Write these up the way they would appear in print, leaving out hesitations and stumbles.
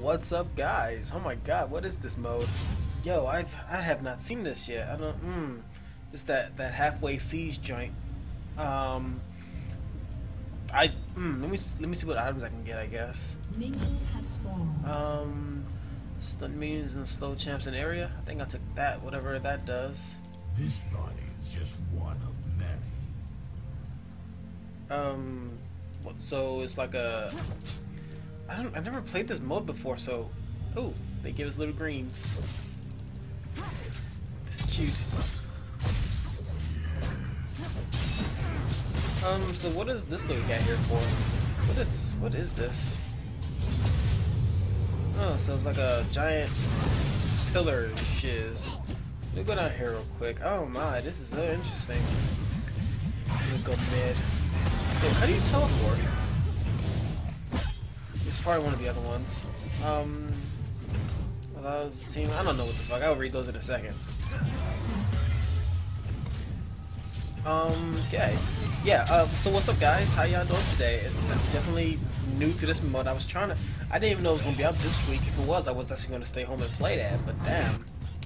What's up, guys? Oh my god, what is this mode? Yo, I have not seen this yet. I don't just that halfway siege joint. Let me see what items I can get, I guess. Minions have spawned. Stun minions and slow champs in area. I think I took that, whatever that does. This body is just one of many. So it's like a I never played this mode before, so oh, they give us little greens. This is cute. So what is this little guy here for? What is this? Oh, so it's like a giant pillar shiz. We'll go down here real quick. Oh my, this is so interesting. We'll go mid. Dude, how do you teleport? It's probably one of the other ones. Well, that was the team. I don't know what the fuck. I'll read those in a second. Okay. Yeah, so what's up, guys? How y'all doing today? I'm definitely new to this mode. I didn't even know it was going to be up this week. If it was, I was actually going to stay home and play that, but damn,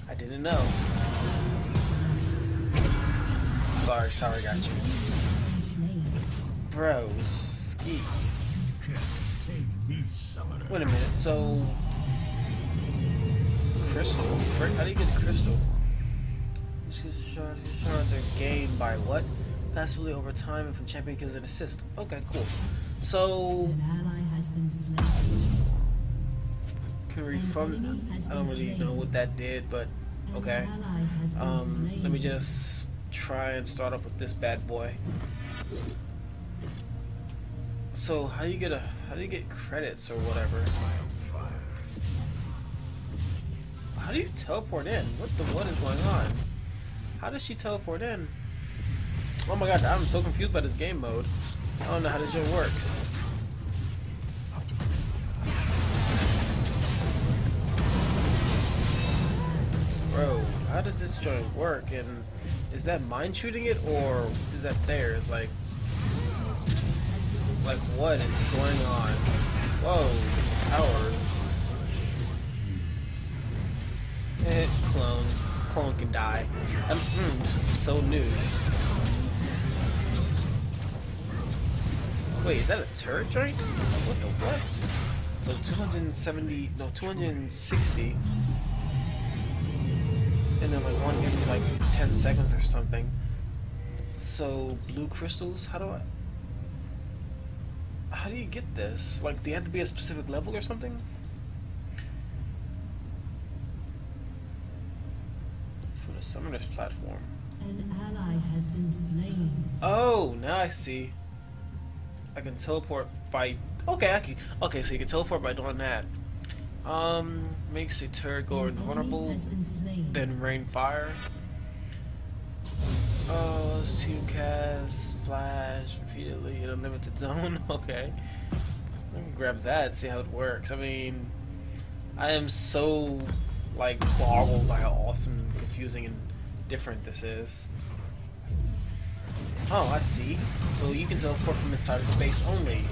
I didn't know. Sorry, got you. Bro, ski. Wait a minute, so... Crystal? How do you get the crystal? Shards are gained by what? Passively over time and from champion kills and assist. Okay, cool. So... Can we refund? I don't really know what that did, but... Okay. Let me just try and start off with this bad boy. So how do you get credits or whatever? How do you teleport in? What is going on? How does she teleport in? Oh my god, I'm so confused by this game mode. I don't know how this shit works. Bro, how does this joint work? And is that mine shooting it or is that theirs? Like what is going on? Whoa, towers. Eh, clone. Clone can die. This is so new. Wait, is that a turret joint? What the what? So 270, no 260. And then like one every like 10 seconds or something. So blue crystals, how do you get this? Like, do you have to be a specific level or something? For the summoner's platform. An ally has been slain. Oh, now I see. I can teleport by... Okay, so you can teleport by doing that. Makes the turret go invulnerable. Then rain fire. Oh, two cast, splash, repeatedly in a limited zone. Okay. Let me grab that, see how it works. I mean, I am so, like, boggled by how awesome and confusing and different this is. Oh, I see. So you can teleport from inside of the base only.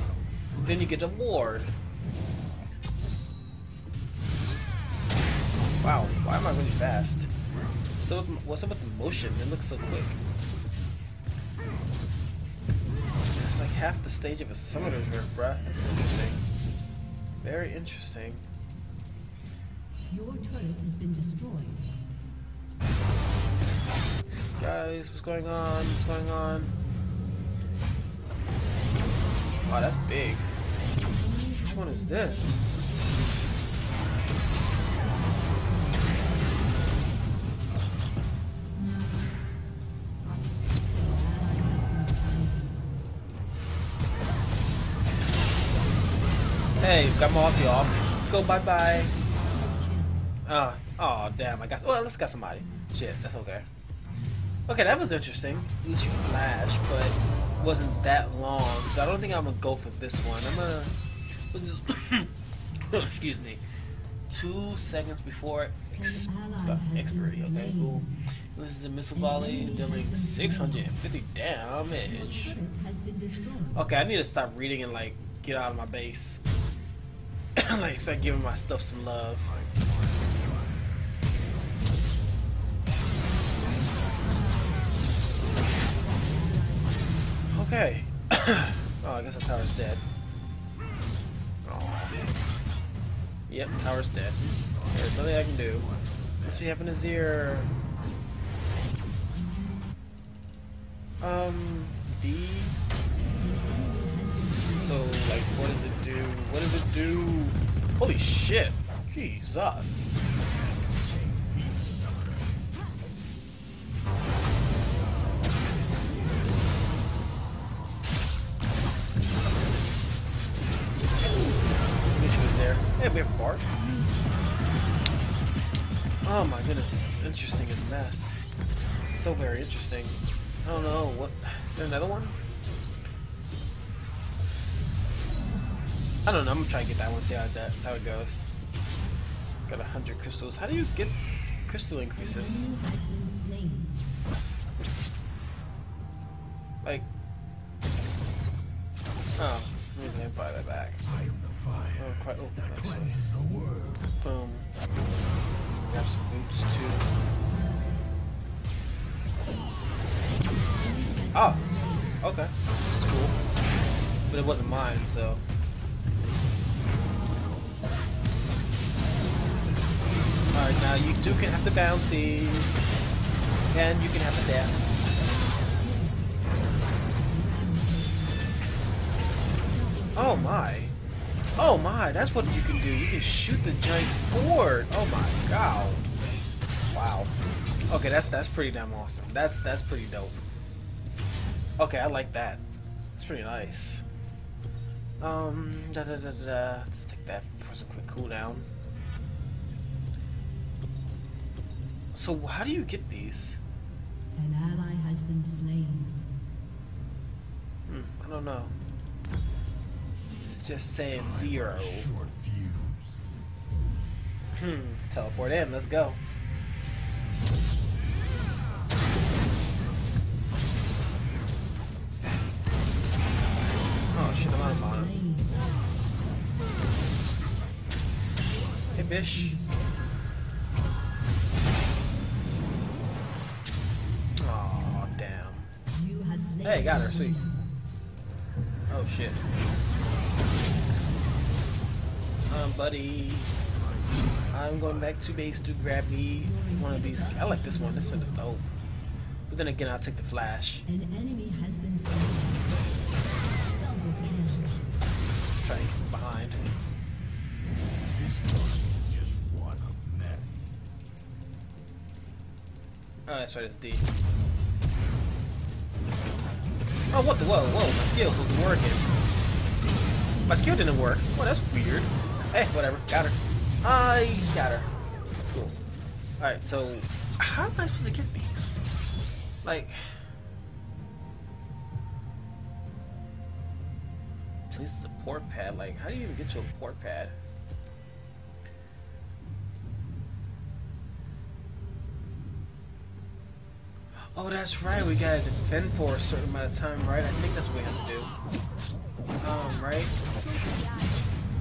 Then you get a ward. Wow, why am I really fast? So what's up with the motion? It looks so quick. That's like half the stage of a summoner's rip, bruh. That's interesting. Very interesting. Your turret has been destroyed. Guys, what's going on? What's going on? Wow, that's big. Which one is this? Hey, got my ulti off. Go bye bye. Oh damn, I got. Well, let's got somebody. Shit, that's okay. Okay, that was interesting. At least you flashed, but it wasn't that long. So I don't think I'm gonna go for this one. I'm gonna. Excuse me. 2 seconds before expiry. Okay, cool. This is a missile volley dealing 650 damage. Okay, I need to stop reading and like get out of my base. I start giving my stuff some love. Okay. Oh, I guess the tower's dead. Oh. Yep, tower's dead. There's nothing I can do. What's happened to Azir? D? So, like, what does it do? What does it do? Holy shit! Jesus! Wish was there. Hey, we have Bart. Oh my goodness, this is interesting as a mess. So very interesting. I don't know, what, is there another one? I don't know, I'm gonna try and get that one, see how that, see how it goes. Got 100 crystals. How do you get crystal increases? Like, oh, I'm gonna buy that back. Oh, quite, oh, nice. Boom. Grab some boots too. Oh, okay, that's cool. But it wasn't mine, so. Alright, now you two can have the bouncies. And you can have the death. Oh my. Oh my, that's what you can do. You can shoot the giant board. Oh my god. Wow. Okay, that's pretty damn awesome. That's pretty dope. Okay, I like that. It's pretty nice. Let's take that for some quick cooldown. So how do you get these? An ally has been slain. I don't know. It's just saying zero. Teleport in, let's go. Oh shit, I'm out of mana. Hey bish. Hey, got her, sweet. Oh shit. Buddy. I'm going back to base to grab me one of these. I like this one. This one is dope. But then again, I'll take the flash. An enemy has been slain. Try to get behind. Oh, that's right. It's D. Oh, what the, whoa, my skill wasn't working. My skill didn't work. Well, that's weird. Hey, whatever, got her. I got her. Cool. Alright, so, how am I supposed to get these? Like, please, it's a port pad. Like, how do you even get to a port pad? Oh, that's right, we gotta defend for a certain amount of time, right? I think that's what we have to do. Right?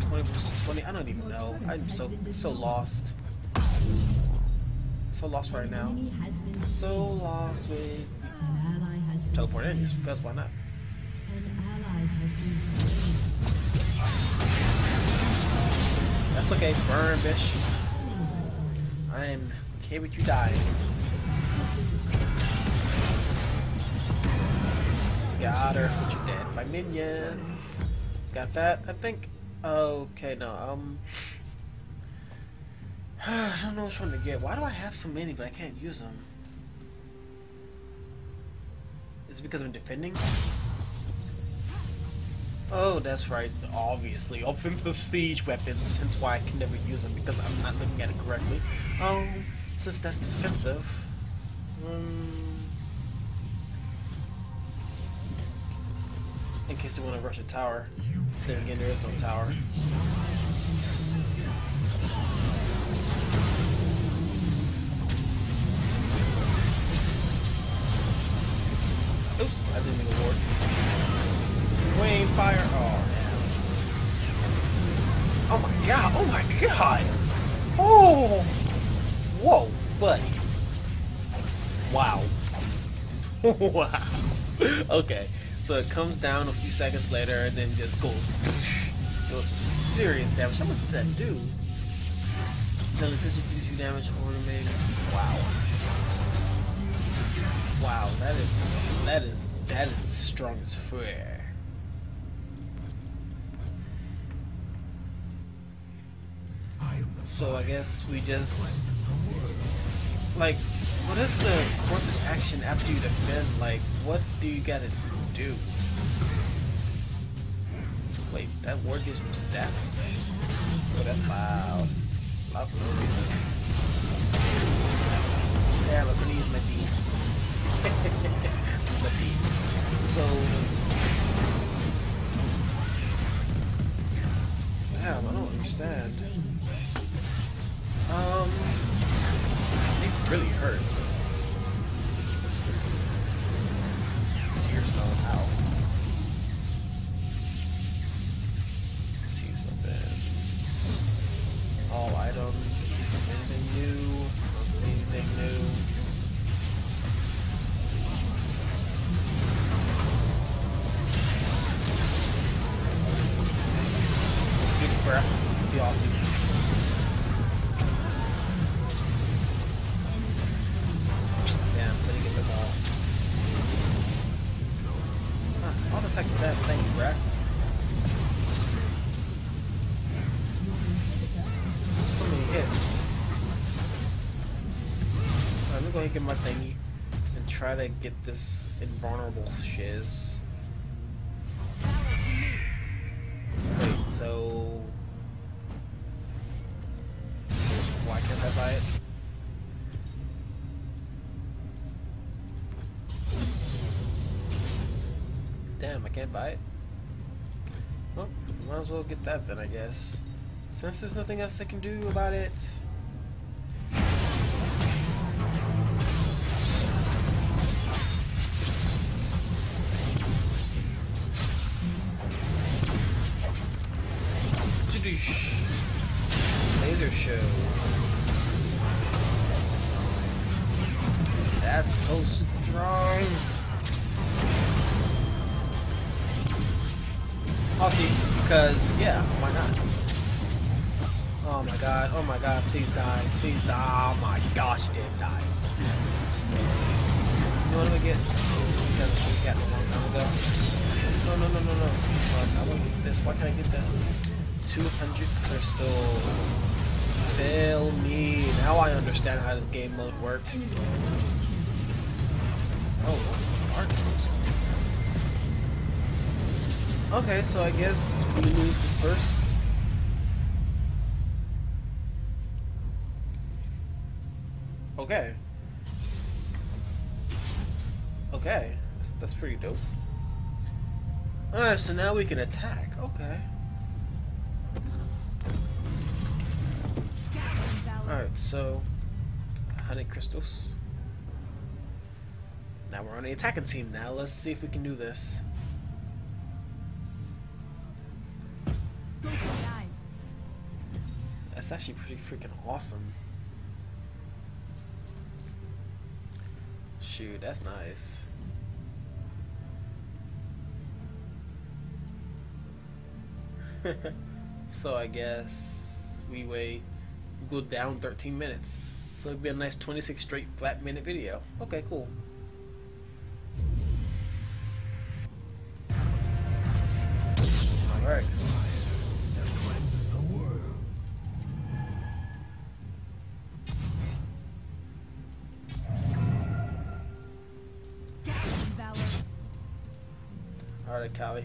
20 versus 20? I don't even know. I'm so lost. So lost right now. So lost with... Teleport in, just because why not? That's okay, burn, bitch. I'm okay with you dying. Got her, but you're dead. My minions. Got that? I think. Okay, no. I don't know which one to get. Why do I have so many, but I can't use them? Is it because I'm defending? Oh, that's right. Obviously, offensive siege weapons. Hence why I can never use them because I'm not looking at it correctly. Since that's defensive. In case they want to rush a tower. Then again, there is no tower. Oops, I didn't mean to ward. Wayne fire! Oh, man. Oh my god! Oh my god! Oh! Whoa, buddy. Wow. Wow. Okay, so it comes down a few seconds later and then just goes... does some serious damage. How much did that do? Done essentially 2 damage over the mega. Wow. Wow, that is strong as fair. So I guess we just, like, what is the course of action after you defend? Like, what do you gotta do? Wait, that ward gives me stats? Oh, that's loud. Loud for no reason. Yeah, look, I'm gonna use my D. My D. So... damn, I don't understand. It really hurt. Tears don't help. Tears don't bend. All items. Is there anything new? Don't see anything new. Big breath. The ultimate. That thing, bruh. So many hits. Alright, I'm gonna get my thingy and try to get this invulnerable shiz. Wait, so... why can't I buy it? Damn, I can't buy it. Well, might as well get that then, I guess. Since there's nothing else I can do about it. Laser show. That's so strong. Because, yeah, why not? Oh my god, please die, please die. Oh my gosh, you didn't die. You know what I'm gonna get? We got a long time ago. No. I wanna get this. Why can't I get this? 200 crystals. Fail me. Now I understand how this game mode works. Oh, art moves. Okay, so I guess we lose the first. Okay. Okay, that's pretty dope. Alright, so now we can attack. Okay. Alright, so 100 crystals. Now we're on the attacking team now. Let's see if we can do this. That's actually pretty freaking awesome. Shoot, that's nice. So I guess we wait. We'll go down 13 minutes. So it'll be a nice 26 straight flat minute video. Okay, cool. Alright. Alright, Callie.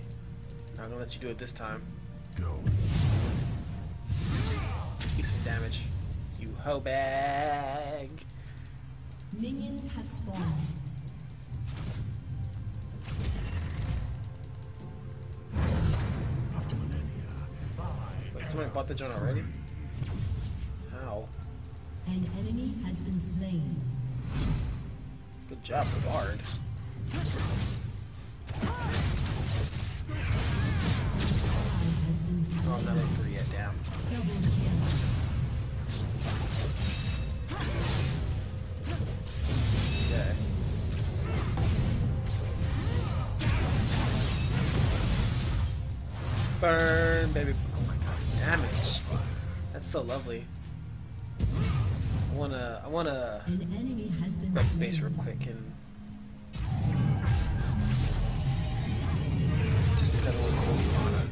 Not gonna let you do it this time. Go. Eat some damage. You hoe bag. Minions have spawned. Wait, somebody bought the gun already? How? An enemy has been slain. Good job, guard. Oh, no, 3 yet. down. Okay. Burn, baby. Oh my gosh, damage. That's so lovely. I wanna break base real quick and just because I want to see mana.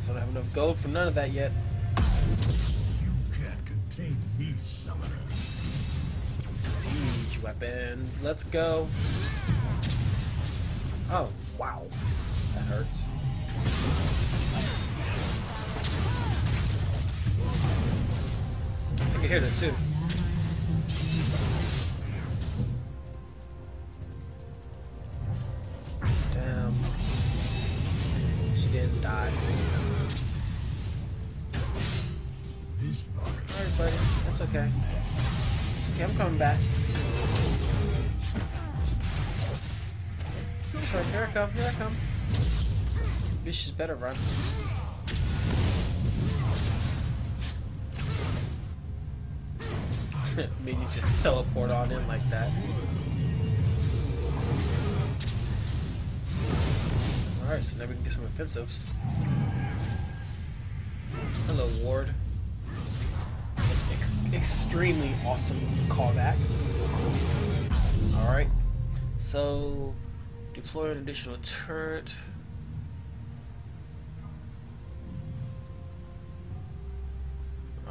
So I don't have enough gold for none of that yet. You can't contain these summoners. Siege weapons. Let's go. Oh wow, that hurts. I can hear that too. Damn. She didn't die. Alright, buddy. That's okay. It's okay, I'm coming back. Sure, here I come, here I come. Bitches better run. Maybe just teleport on in like that. Alright, so now we can get some offensives. Hello, Ward. Extremely awesome callback. Alright, so deploy an additional turret.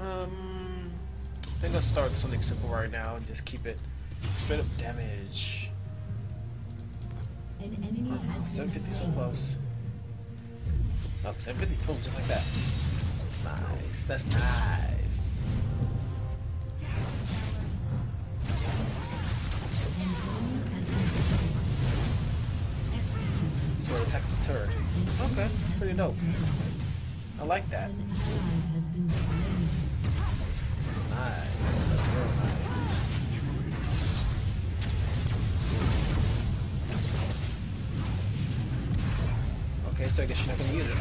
I think I'll start with something simple right now and just keep it straight up damage. Oh, 750 so close. Oh, 750, boom, just like that. That's nice, that's nice. So it attacks the turret. Okay, pretty dope. I like that. Nice, that's real nice. Okay, so I guess you're not gonna use it.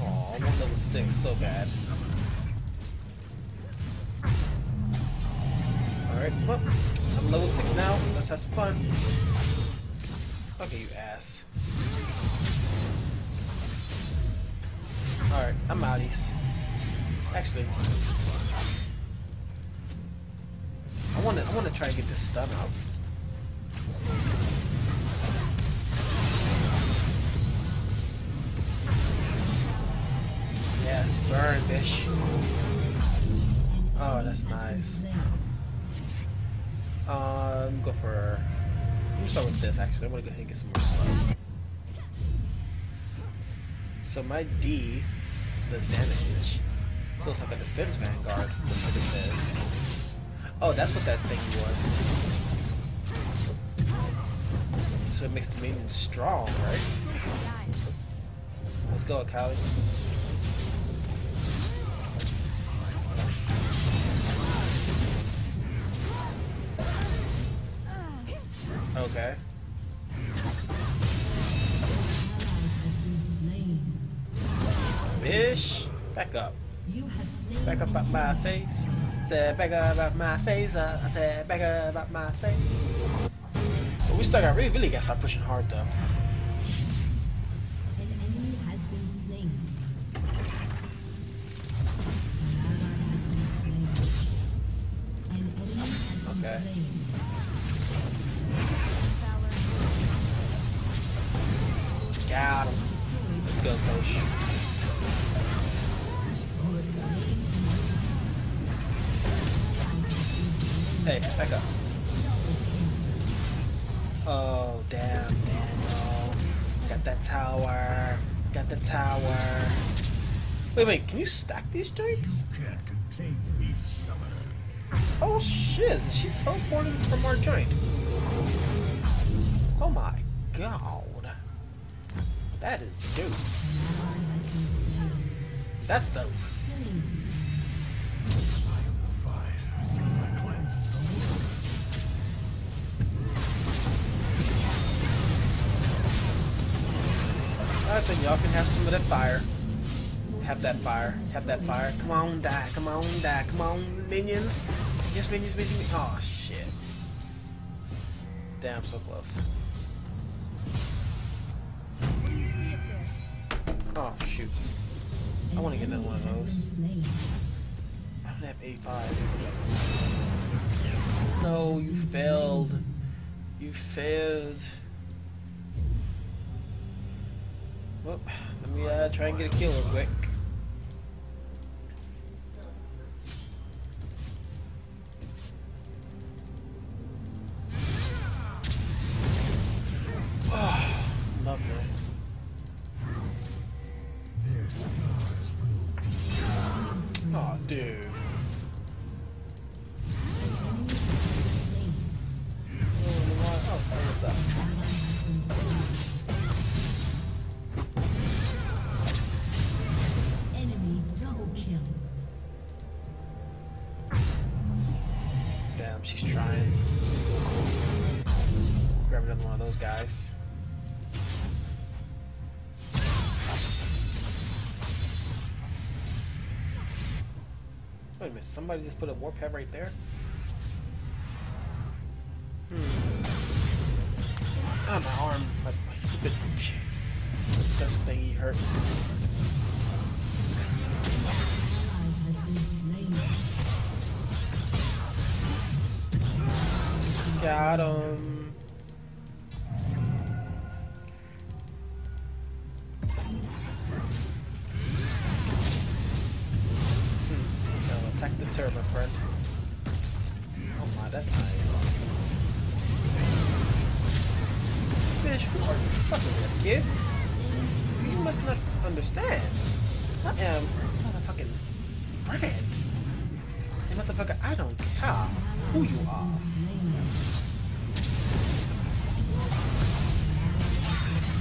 Aw, I'm on level 6 so bad. Alright, well, I'm level 6 now, let's have some fun. Okay, you ass. Alright, I'm outies. Actually, I wanna try and get this stun out. Yes, burn, bitch. Oh, that's nice. Go for. I'm gonna start with this actually. I wanna go ahead and get some more stun. So my D. The damage. So it's like a defense vanguard. That's what it says. Oh, that's what that thing was. So it makes the minions strong, right? Let's go, Akali. Okay. Ish. Back up. Back up at my face. Said back up at my face. I said back up at my face. But we still got really gotta start pushing hard though. An enemy has been slain. An enemy has been slain. Got him. Let's go, coach. Hey, back up. Oh, damn, man, no. Got that tower. Got the tower. Wait, can you stack these joints? Oh, shiz. Is she teleporting from our joint? Oh, my God. That is dope. That's dope. Alright, then y'all can have some of that fire. Have that fire. Have that fire. Come on, die. Come on, die. Come on, minions. Yes, minions, minions. Oh, shit. Damn, so close. Oh, shoot. I want to get another one of those. I don't have 85. No, you failed. You failed. Well, let me try and get a kill real quick. She's trying. Grab another one of those guys. Wait a minute, somebody just put a warp pad right there? Ah, my arm. My stupid dust thingy hurts. Got him. Now attack the turret, my friend. Oh my, that's nice. Bitch, who are you fucking with, kid? You must not understand. I am motherfucking bread. And motherfucker, I don't care who you are.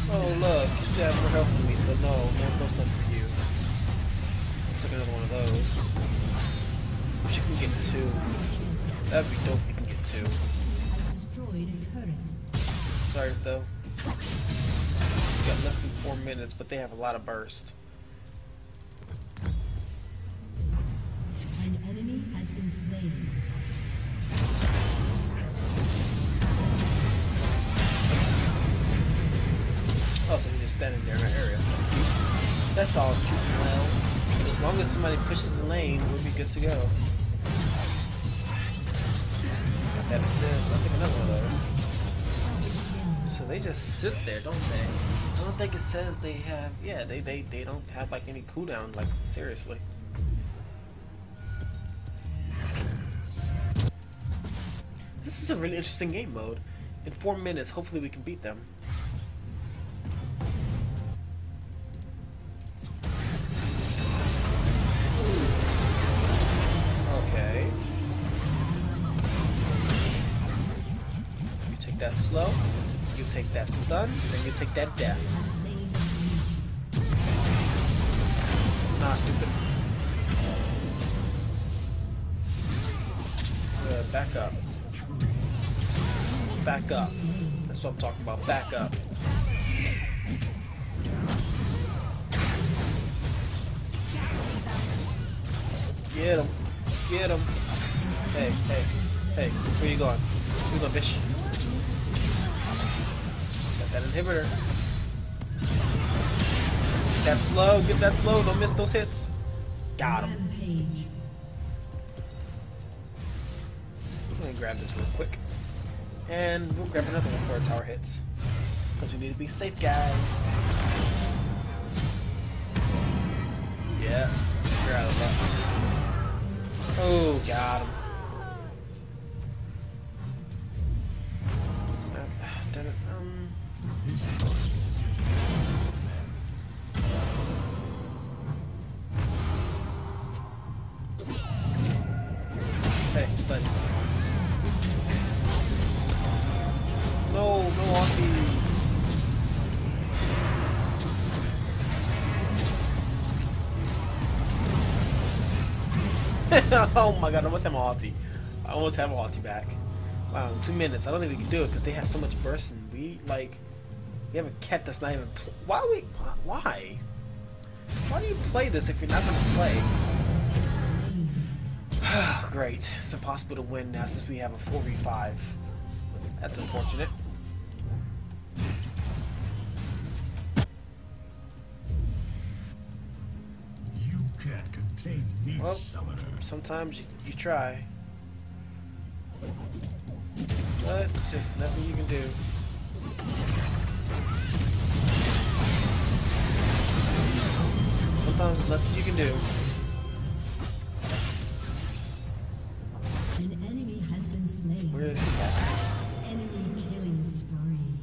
Oh, look, you stabbed for helping me, so no, no close nothing for you. I took another one of those. Wish you can get two. That'd be dope if you can get two. Sorry, though. We got less than 4 minutes, but they have a lot of burst. An enemy has been slain. Oh, so he's just standing there in our area. That's cute. That's all cute. Well, as long as somebody pushes the lane, we'll be good to go. Got that assist. I'll take another one of those. So they just sit there, don't they? I don't think it says they have... Yeah, they don't have, like, any cooldown, like, seriously. This is a really interesting game mode. In 4 minutes, hopefully we can beat them. That slow, you take that stun, and you take that death. Nah, stupid. Back up. Back up. That's what I'm talking about. Back up. Get him. Get him. Hey, hey, hey. Where you going? Where you going, bitch? That inhibitor. That's slow. Get that slow. Don't miss those hits. Got him. I'm gonna grab this real quick, and we'll grab another one before our tower hits, because we need to be safe, guys. Yeah, we're out of luck. Oh, got him. Damn it. Hey, bud. No, no auntie. Oh my god, I almost have my auntie. I almost have my auntie back. Wow, in 2 minutes. I don't think we can do it because they have so much burst and we, like, You have a cat that's not even. Why? Why do you play this if you're not gonna play? Great. It's impossible to win now since we have a 4v5. That's unfortunate. You can't contain me, well, sometimes you try. But it's just nothing you can do. Sometimes there's nothing you can do. An enemy has been slain. Where is he at? Enemy killing spree.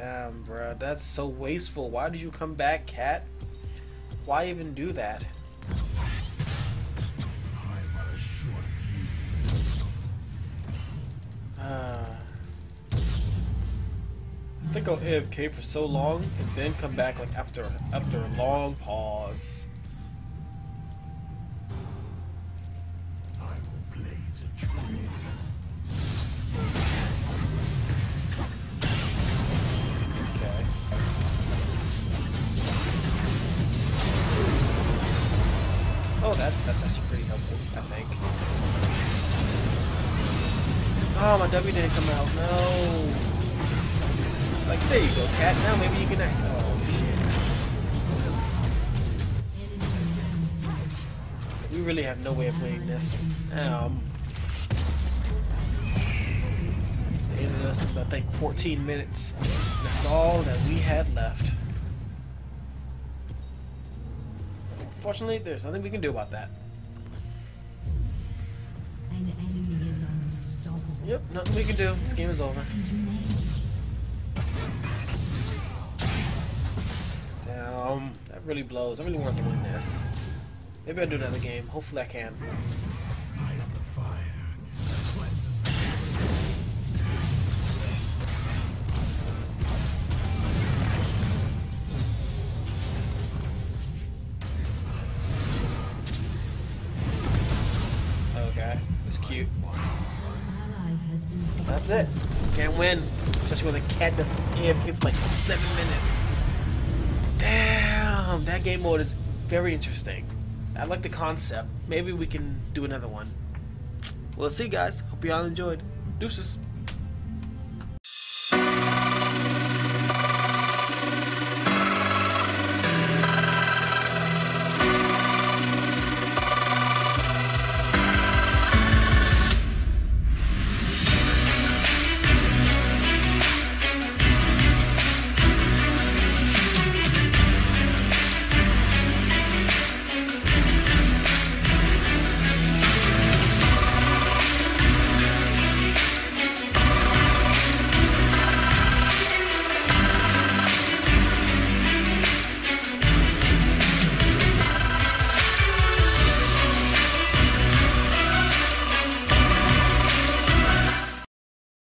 Damn, bruh, that's so wasteful. Why did you come back, cat? Why even do that? I think I'll AFK for so long and then come back like after a long pause. That's actually pretty helpful, I think. Oh, my W didn't come out. No. Like, there you go, cat. Now maybe you can actually. Oh, shit. We really have no way of playing this. They ended us in, I think, 14 minutes. That's all that we had left. Unfortunately, there's nothing we can do about that. An enemy is unstoppable. Yep, nothing we can do. This game is over. Damn, that really blows. I really want to win this. Maybe I'll do another game. Hopefully I can. Cute. That's it. Can't win. Especially with a cat that's AFK for like 7 minutes. Damn, that game mode is very interesting. I like the concept. Maybe we can do another one. We'll see, guys. Hope you all enjoyed. Deuces.